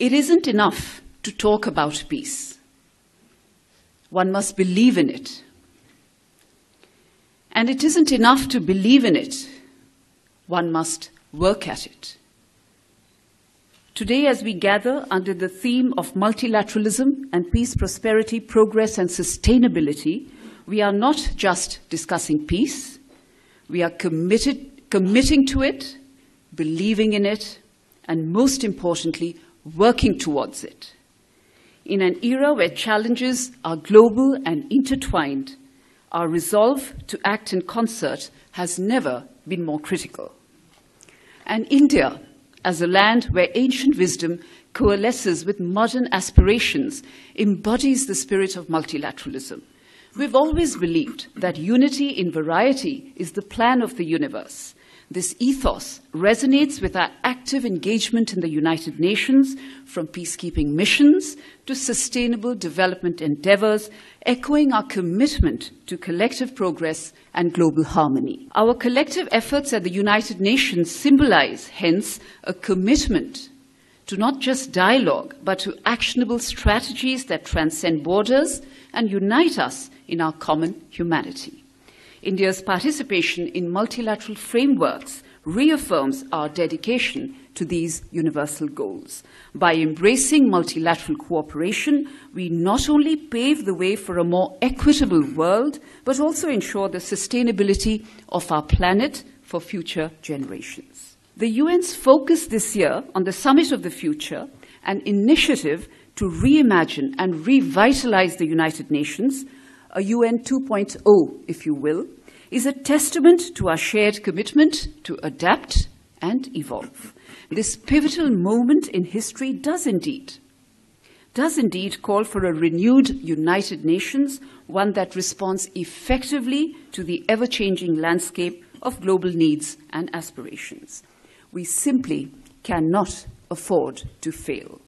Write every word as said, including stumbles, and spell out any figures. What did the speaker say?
It isn't enough to talk about peace. One must believe in it. And it isn't enough to believe in it. One must work at it. Today, as we gather under the theme of multilateralism and peace, prosperity, progress, and sustainability, we are not just discussing peace. We are committed, committing to it, believing in it, and most importantly, working towards it. In an era where challenges are global and intertwined, our resolve to act in concert has never been more critical. And India, as a land where ancient wisdom coalesces with modern aspirations, embodies the spirit of multilateralism. We've always believed that unity in variety is the plan of the universe. This ethos resonates with our active engagement in the United Nations, from peacekeeping missions to sustainable development endeavors, echoing our commitment to collective progress and global harmony. Our collective efforts at the United Nations symbolize, hence, a commitment to not just dialogue, but to actionable strategies that transcend borders and unite us in our common humanity. India's participation in multilateral frameworks reaffirms our dedication to these universal goals. By embracing multilateral cooperation, we not only pave the way for a more equitable world, but also ensure the sustainability of our planet for future generations. The U N's focus this year on the Summit of the Future, an initiative to reimagine and revitalize the United Nations, a U N two point oh, if you will, is a testament to our shared commitment to adapt and evolve. This pivotal moment in history does indeed, does indeed call for a renewed United Nations, one that responds effectively to the ever-changing landscape of global needs and aspirations. We simply cannot afford to fail.